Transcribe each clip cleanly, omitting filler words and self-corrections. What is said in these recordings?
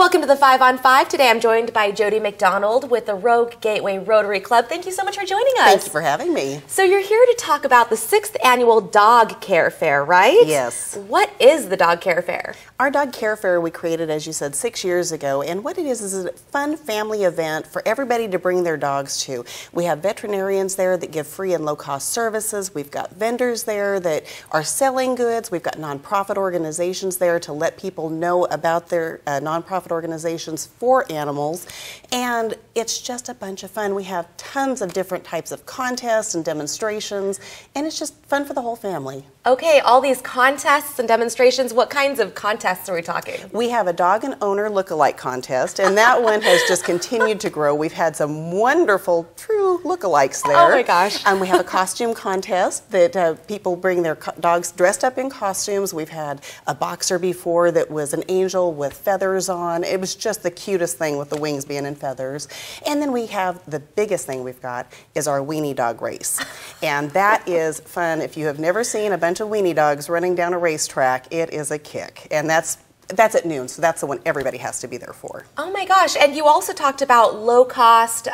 Welcome to the 5 on 5. Today I'm joined by Jodi McDonald with the Rogue Gateway Rotary Club. Thank you so much for joining us. Thank you for having me. So you're here to talk about the 6th annual Dog Care Fair, right? Yes. What is the Dog Care Fair? Our Dog Care Fair we created, as you said, 6 years ago, and what it is a fun family event for everybody to bring their dogs to. We have veterinarians there that give free and low-cost services. We've got vendors there that are selling goods. We've got nonprofit organizations there to let people know about their nonprofit organizations for animals, and it's just a bunch of fun. We have tons of different types of contests and demonstrations, and it's just fun for the whole family. Okay, all these contests and demonstrations, what kinds of contests are we talking? We have a dog and owner look-alike contest, and that one has just continued to grow. We've had some wonderful, true look-alikes there. Oh my gosh. We have a costume contest that people bring their dogs dressed up in costumes. We've had a boxer before that was an angel with feathers on. It was just the cutest thing with the wings being in feathers. And then we have the biggest thing we've got is our weenie dog race. And that is fun. If you have never seen a bunch of weenie dogs running down a racetrack, it is a kick. And that's at noon, so that's the one everybody has to be there for. Oh my gosh. And you also talked about low-cost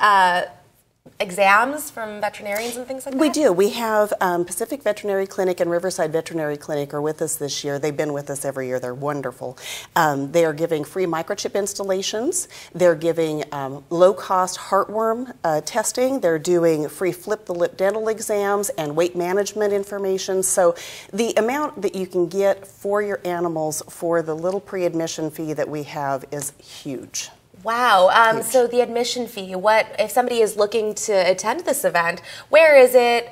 exams from veterinarians and things like that? We do. We have Pacific Veterinary Clinic and Riverside Veterinary Clinic are with us this year. They've been with us every year. They're wonderful. They are giving free microchip installations. They're giving low-cost heartworm testing. They're doing free flip-the-lip dental exams and weight management information. So the amount that you can get for your animals for the little pre-admission fee that we have is huge. Wow. So the admission fee, what if somebody is looking to attend this event, where is it,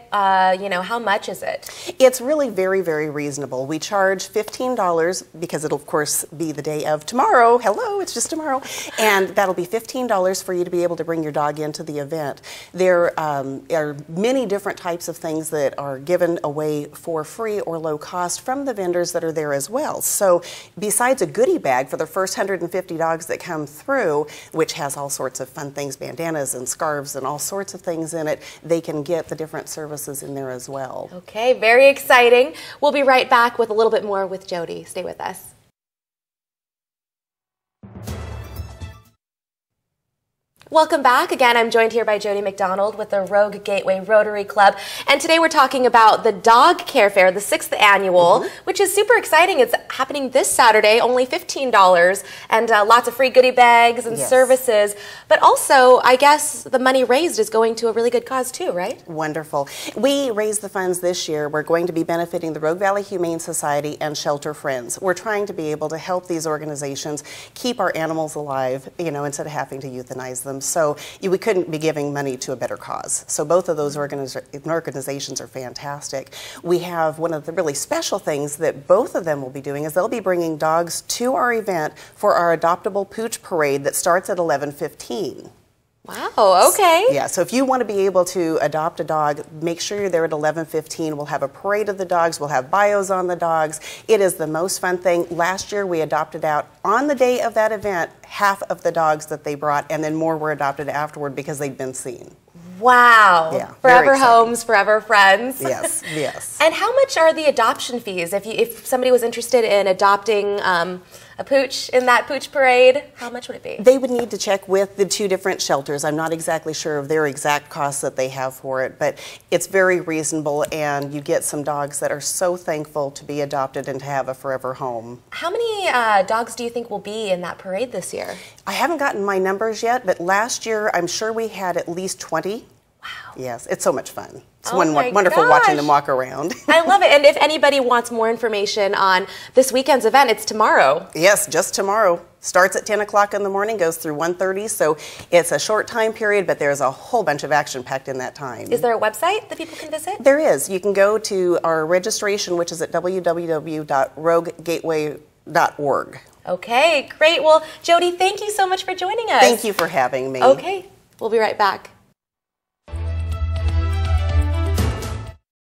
you know, how much is it? It's really very, very reasonable. We charge $15 because it'll, of course, be the day of tomorrow. Hello, it's just tomorrow. And that'll be $15 for you to be able to bring your dog into the event. There are many different types of things that are given away for free or low cost from the vendors that are there as well. So besides a goodie bag for the first 150 dogs that come through, which has all sorts of fun things, bandanas and scarves and all sorts of things in it, they can get the different services in there as well. Okay, very exciting. We'll be right back with a little bit more with Jodi. Stay with us. Welcome back. Again, I'm joined here by Jodi McDonald with the Rogue Gateway Rotary Club, and today we're talking about the Dog Care Fair, the 6th annual, which is super exciting. It's happening this Saturday, only $15, and lots of free goodie bags and services, but also, I guess, the money raised is going to a really good cause too, right? Wonderful. We raised the funds this year. We're going to be benefiting the Rogue Valley Humane Society and Shelter Friends. We're trying to be able to help these organizations keep our animals alive, you know, instead of having to euthanize them. So we couldn't be giving money to a better cause. So both of those organizations are fantastic. We have one of the really special things that both of them will be doing is they'll be bringing dogs to our event for our adoptable pooch parade that starts at 11:15. Wow, okay. Yeah, so if you want to be able to adopt a dog, make sure you're there at 11:15. We'll have a parade of the dogs. We'll have bios on the dogs. It is the most fun thing. Last year, we adopted out on the day of that event, half of the dogs that they brought, and then more were adopted afterward because they'd been seen. Wow. Yeah, forever homes, forever friends. Yes, yes. And how much are the adoption fees? If somebody was interested in adopting a pooch in that pooch parade, how much would it be? They would need to check with the two different shelters. I'm not exactly sure of their exact costs that they have for it, but it's very reasonable, and you get some dogs that are so thankful to be adopted and to have a forever home. How many dogs do you think will be in that parade this year? I haven't gotten my numbers yet, but last year I'm sure we had at least 20. Wow. Yes, it's so much fun. It's wonderful watching them walk around. I love it. And if anybody wants more information on this weekend's event, it's tomorrow. Yes, just tomorrow. Starts at 10 o'clock in the morning, goes through 1:30, so it's a short time period, but there's a whole bunch of action packed in that time. Is there a website that people can visit? There is. You can go to our registration, which is at www.roguegateway.org. Okay, great. Well, Jodi, thank you so much for joining us. Thank you for having me. Okay, we'll be right back.